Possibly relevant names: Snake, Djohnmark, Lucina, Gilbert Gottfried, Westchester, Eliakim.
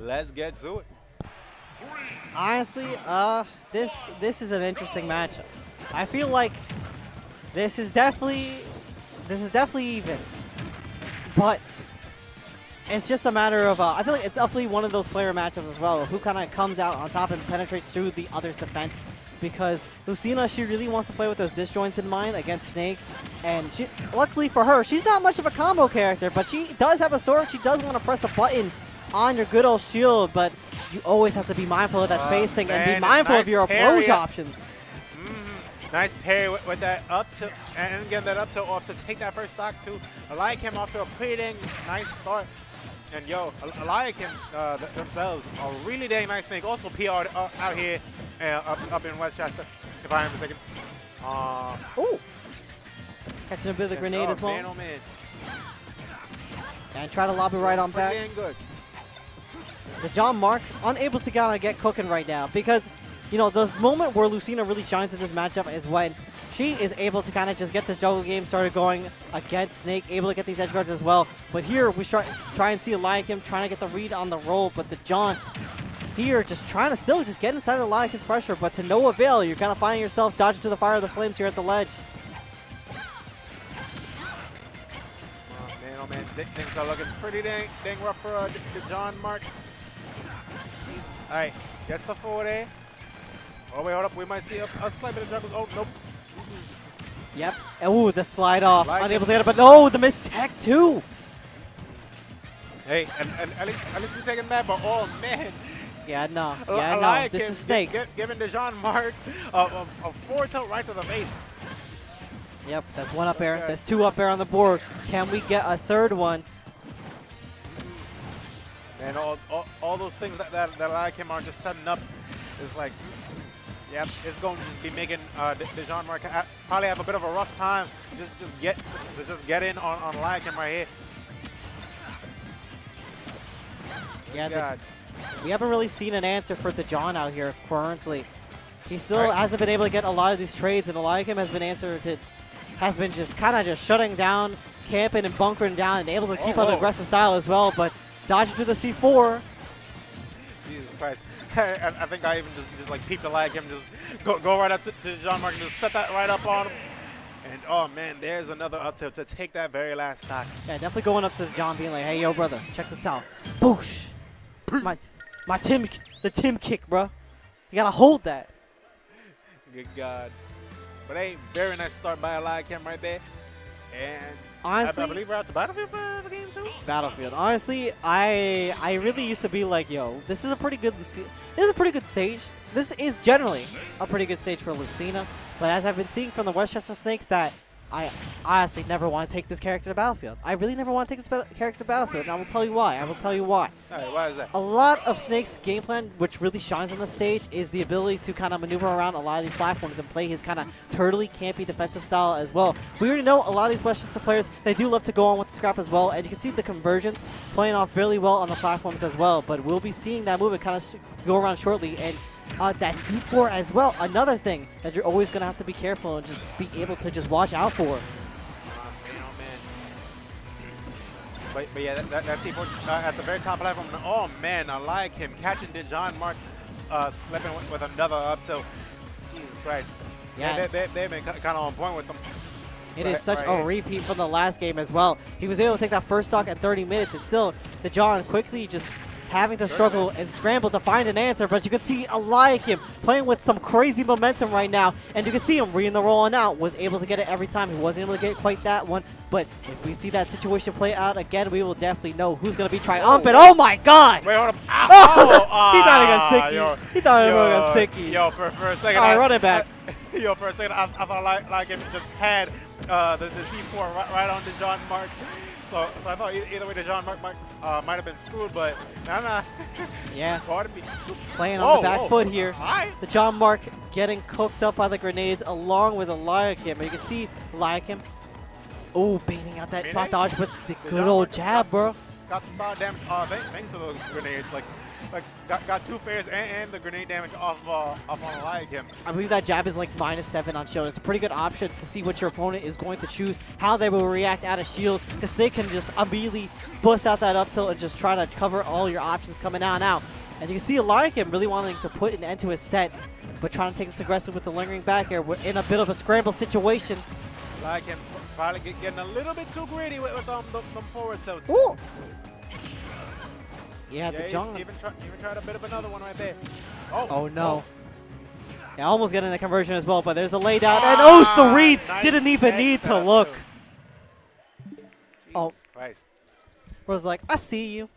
Let's get to it. Honestly, this is an interesting matchup. I feel like this is definitely even, but it's just a matter of I feel like it's definitely one of those player matchups as well. Who kind of comes out on top and penetrates through the other's defense, because Lucina, she really wants to play with those disjoints in mind against Snake, and she, luckily for her, she's not much of a combo character, but she does have a sword. She does want to press a button on your good old shield, but you always have to be mindful of that spacing, man, and be mindful of your approach options. Nice parry with that up tilt, and get that up tilt off to take that first stock to Eliakim off to a pretty dang nice start. And yo, Eliakim themselves are really dang nice. Snake also PR'd out here up in Westchester, if I am mistaken. Ooh! Catching a bit of the grenade as well. Man, oh man. And try to lob it right on back. Good. The Djohnmark unable to kind of get cooking right now, because you know the moment where Lucina really shines in this matchup is when she is able to kind of just get this jungle game started going against Snake, able to get these edge guards as well. But here we try and see Eliakim trying to get the read on the roll, but the Djon here just trying to still just get inside Eliakim's pressure, but to no avail. You're kind of finding yourself dodging to the fire of the flames here at the ledge. Oh man, things are looking pretty dang rough for the Djohnmark. Alright, gets the 4A. Oh wait, hold up, we might see a slight bit of juggles. Oh, nope. Yep. Ooh, the slide off. Like unable to get it, but no, the mistech too. Hey, and at least we're taking that, but oh man. Yeah, no. Yeah, no. This is Snake. Giving the Djohnmark a four tilt right to the face. Yep, that's one up air. Okay. That's two up air on the board. Can we get a third one? And all those things that Eliakim are just setting up is like, yep, it's going to just be making the Djohnmark probably have a bit of a rough time just get to get in on Eliakim right here. Yeah, we haven't really seen an answer for the Djon out here currently. He still hasn't been able to get a lot of these trades, and Eliakim has been answered to. Has been just kind of just shutting down, camping and bunkering down, and able to keep up an aggressive style as well, but dodging to the C4. Jesus Christ. I think I even just like peeped Eliakim, just go right up to Djohnmark and just set that right up on him. And oh man, there's another up tilt to take that very last stock. Yeah, definitely going up to Djon being like, hey yo brother, check this out. Boosh! My Tim kick, bro. You gotta hold that. Good God. But hey, very nice start by Eliakim right there. And honestly, I believe we're out to Battlefield for the game too. Battlefield. Honestly, I really used to be like, yo, this is a pretty good stage. This is generally a pretty good stage for Lucina. But as I've been seeing from the Westchester Snakes, that I honestly never want to take this character to Battlefield. I really never want to take this character to Battlefield, and I will tell you why. I will tell you why. All right, why is that? A lot of Snake's game plan, which really shines on the stage, is the ability to kind of maneuver around a lot of these platforms and play his kind of turtly, campy defensive style as well. We already know a lot of these Westchester players, they do love to go on with the scrap as well, and you can see the conversions playing off really well on the platforms as well, but we'll be seeing that movement kind of go around shortly, and that C4 as well, another thing that you're always going to have to be careful and just be able to just watch out for. Man. But yeah, that C4 at the very top platform. Oh man, I like him. Catching the Djohnmark slipping with another up tilt. Jesus Christ. Yeah, they've been kind of on point with them. It is such a repeat from the last game as well. He was able to take that first stock at 30 minutes, and still the Djon quickly just having to struggle and scramble to find an answer, but you can see Eliakim playing with some crazy momentum right now, and you can see him reading the roll on out, was able to get it every time. He wasn't able to get quite that one, but if we see that situation play out again, we will definitely know who's going to be triumphant. Oh my god! Wait, hold up. He thought it got sticky. He thought it got sticky. Yo, for a second. Alright, run it back. Yo, for a second, I thought Eliakim just had the C4 right on the Djohnmark. So I thought either way the Djohnmark might have been screwed, but nah. Yeah. Playing on the back foot here. Hi. The Djohnmark getting cooked up by the grenades along with Eliakim. You can see Eliakim, baiting out that spot dodge with the good old jab, bro. Got some solid damage thanks to those grenades. Like like got two fares and the grenade damage off on Eliakim. I believe that jab is like -7 on shield. It's a pretty good option to see what your opponent is going to choose, how they will react out of shield, because they can just immediately bust out that up tilt and just try to cover all your options coming out now. And you can see Eliakim really wanting to put an end to his set, but trying to take this aggressive with the lingering back air. We're in a bit of a scramble situation. Eliakim probably getting a little bit too greedy with the forward tilts. Ooh. Yeah, the jungle. Even tried a bit of another one right there. Oh, oh no. Oh. Yeah, almost getting the conversion as well, but there's a lay down. And oh, it's the read. Nice. Didn't even need to look. Jeez. Oh. Christ. Was like, I see you.